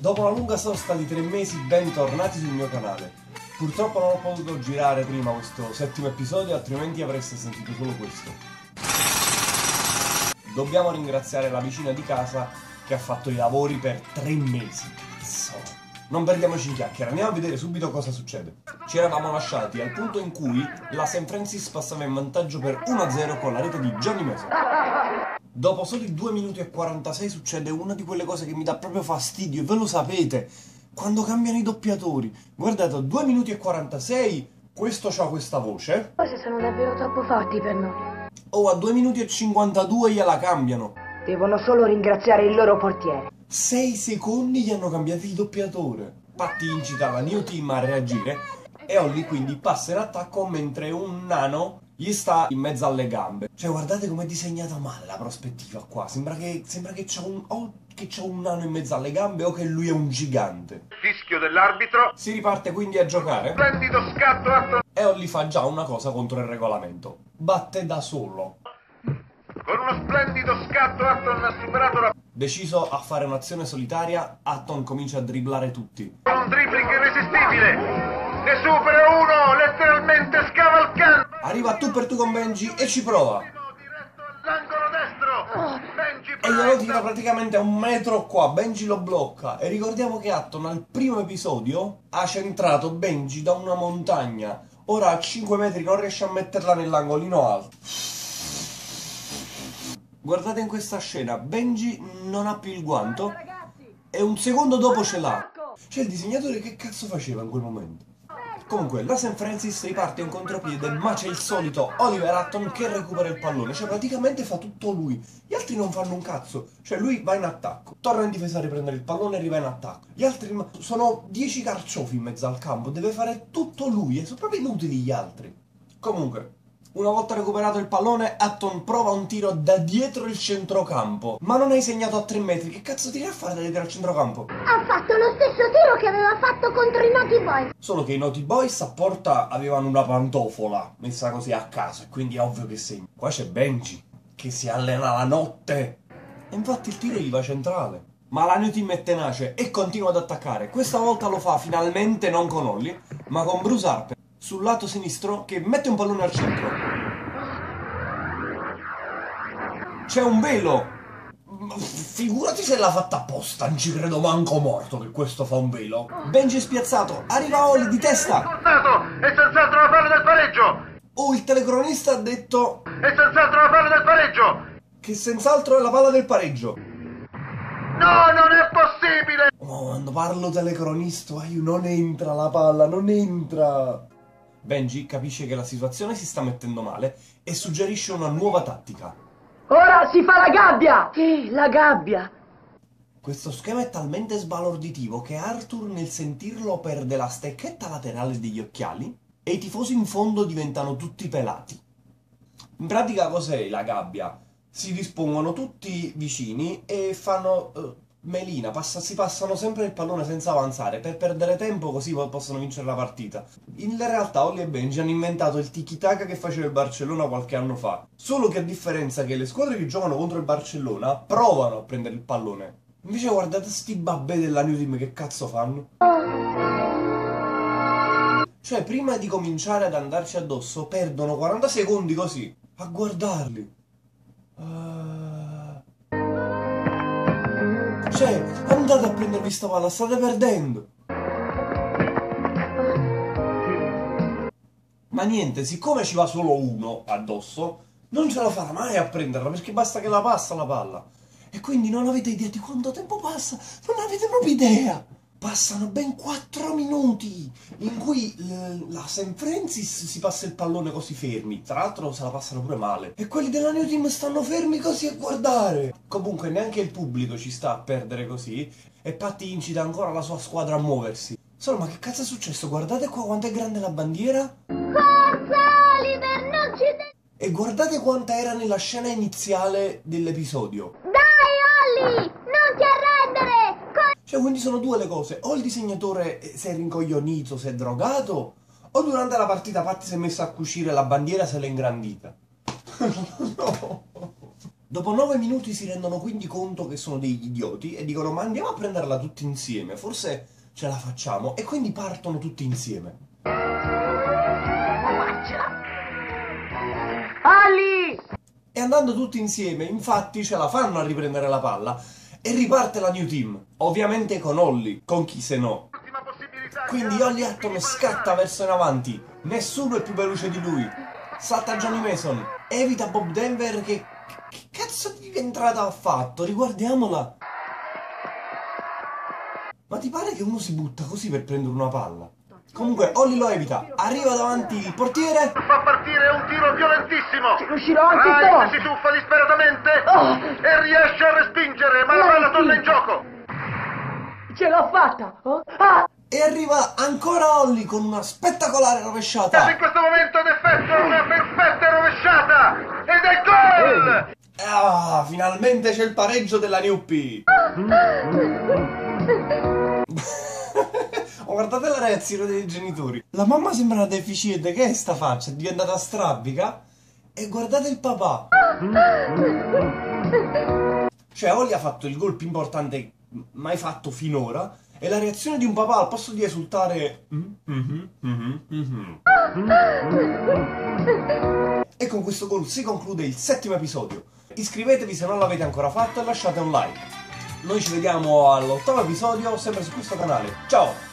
Dopo una lunga sosta di 3 mesi, bentornati sul mio canale. Purtroppo non ho potuto girare prima questo 7° episodio, altrimenti avreste sentito solo questo. Dobbiamo ringraziare la vicina di casa che ha fatto i lavori per 3 mesi. Cazzo. Non perdiamoci in chiacchiere, andiamo a vedere subito cosa succede. Ci eravamo lasciati al punto in cui la St. Francis passava in vantaggio per 1-0 con la rete di Johnny Mason. Dopo soli 2 minuti e 46 succede una di quelle cose che mi dà proprio fastidio, e ve lo sapete, quando cambiano i doppiatori. Guardate, a 2 minuti e 46 questo ha questa voce. Questi sono davvero troppo forti per noi. O a 2 minuti e 52 gliela cambiano. Devono solo ringraziare il loro portiere. 6 secondi gli hanno cambiato il doppiatore. Patti incita la New Team a reagire e Ollie quindi passa in attacco mentre un nano gli sta in mezzo alle gambe. Cioè, guardate com'è disegnata male la prospettiva qua. Sembra che c'è un nano in mezzo alle gambe o che lui è un gigante. Fischio dell'arbitro. Si riparte quindi a giocare. Splendido scatto, Arthur. E Ollie fa già una cosa contro il regolamento. Batte da solo. Con uno splendido scatto Atton ha superato la... Deciso a fare un'azione solitaria, Atton comincia a dribblare tutti. Un dribbling irresistibile! Ne supera uno, letteralmente scavalcando! Arriva tu per tu con Benji e ci prova! Diretto all'angolo destro! Oh. Benji e glielo tira praticamente a 1 metro qua, Benji lo blocca. E ricordiamo che Atton al primo episodio ha centrato Benji da una montagna. Ora a 5 metri non riesce a metterla nell'angolino alto. Guardate in questa scena, Benji non ha più il guanto e un secondo dopo ce l'ha. Cioè, il disegnatore che cazzo faceva in quel momento? Comunque, la St. Francis riparte in contropiede, ma c'è il solito Oliver Hutton che recupera il pallone. Cioè, praticamente fa tutto lui. Gli altri non fanno un cazzo. Cioè, lui va in attacco, torna in difesa a riprendere il pallone e arriva in attacco. Gli altri sono 10 carciofi in mezzo al campo, deve fare tutto lui e sono proprio inutili gli altri. Comunque, una volta recuperato il pallone, Atton prova un tiro da dietro il centrocampo. Ma non hai segnato a 3 metri, che cazzo tiri a fare da dietro al centrocampo? Ha fatto lo stesso tiro che aveva fatto contro i Naughty Boys. Solo che i Naughty Boys a porta avevano una pantofola messa così a caso, e quindi è ovvio che segna. Qua c'è Benji, che si allena la notte. E infatti il tiro gli va centrale. Ma la New Team è tenace e continua ad attaccare. Questa volta lo fa finalmente non con Ollie, ma con Bruce Harper sul lato sinistro, che mette un pallone al centro. C'è un velo. Figurati se l'ha fatta apposta, non ci credo manco morto che questo fa un velo. Benji è spiazzato, arriva Ollie di testa. È senz'altro la palla del pareggio. Oh, il telecronista ha detto è senz'altro la palla del pareggio. Che senz'altro è la palla del pareggio. No, non è possibile. Oh, quando parlo telecronista, non entra la palla, non entra. Benji capisce che la situazione si sta mettendo male e suggerisce una nuova tattica. Ora si fa la gabbia! Sì, la gabbia! Questo schema è talmente sbalorditivo che Arthur nel sentirlo perde la stecchetta laterale degli occhiali e i tifosi in fondo diventano tutti pelati. In pratica cos'è la gabbia? Si dispongono tutti vicini e fanno... melina, si passano sempre il pallone senza avanzare per perdere tempo, così possono vincere la partita. In realtà Ollie e Benji hanno inventato il tiki-taka che faceva il Barcellona qualche anno fa, solo che a differenza che le squadre che giocano contro il Barcellona provano a prendere il pallone. Invece guardate sti babbè della New Team che cazzo fanno. Cioè, prima di cominciare ad andarci addosso perdono 40 secondi così a guardarli. Cioè, andate a prendervi sta palla, state perdendo! Ma niente, siccome ci va solo uno addosso, non ce la farà mai a prenderla, perché basta che la passa la palla. E quindi non avete idea di quanto tempo passa, non avete proprio idea! Passano ben 4 minuti in cui la St. Francis si passa il pallone così fermi. Tra l'altro se la passano pure male. E quelli della New Team stanno fermi così a guardare. Comunque neanche il pubblico ci sta a perdere così. E Patti incita ancora la sua squadra a muoversi. Solo, ma che cazzo è successo? Guardate qua quanto è grande la bandiera. Forza Oliver, non ci devi... E guardate quanta era nella scena iniziale dell'episodio. Dai Ollie, non ti arrendere! Cioè, quindi sono due le cose, o il disegnatore si è rincoglionito, si è drogato, o durante la partita Patti si è messa a cucire la bandiera e se l'è ingrandita. No. Dopo 9 minuti si rendono quindi conto che sono degli idioti e dicono: ma andiamo a prenderla tutti insieme, forse ce la facciamo. E quindi partono tutti insieme. Ollie! E andando tutti insieme, infatti, ce la fanno a riprendere la palla e riparte la New Team, ovviamente con Ollie, con chi se no. Quindi Ollie Hutton scatta verso in avanti, nessuno è più veloce di lui, salta Johnny Mason, evita Bob Denver che... Che cazzo di entrata ha fatto? Riguardiamola. Ma ti pare che uno si butta così per prendere una palla? Comunque Ollie lo evita, arriva davanti il portiere, fa partire un tiro violentissimo. Ci riuscirò anche tu. Si tuffa disperatamente e riesce a respingere, ma la palla torna in gioco. Ce l'ho fatta. E arriva ancora Ollie con una spettacolare rovesciata. In questo momento ad effetto una perfetta rovesciata ed è gol! Ah, finalmente c'è il pareggio della Newppy. Oh, guardate la reazione dei genitori. La mamma sembra una deficiente, che è sta faccia? È diventata strabica. E guardate il papà. Cioè Ollie ha fatto il gol più importante mai fatto finora. E la reazione di un papà al posto di esultare E con questo gol si conclude il 7° episodio. Iscrivetevi se non l'avete ancora fatto e lasciate un like. Noi ci vediamo all'8° episodio, sempre su questo canale. Ciao!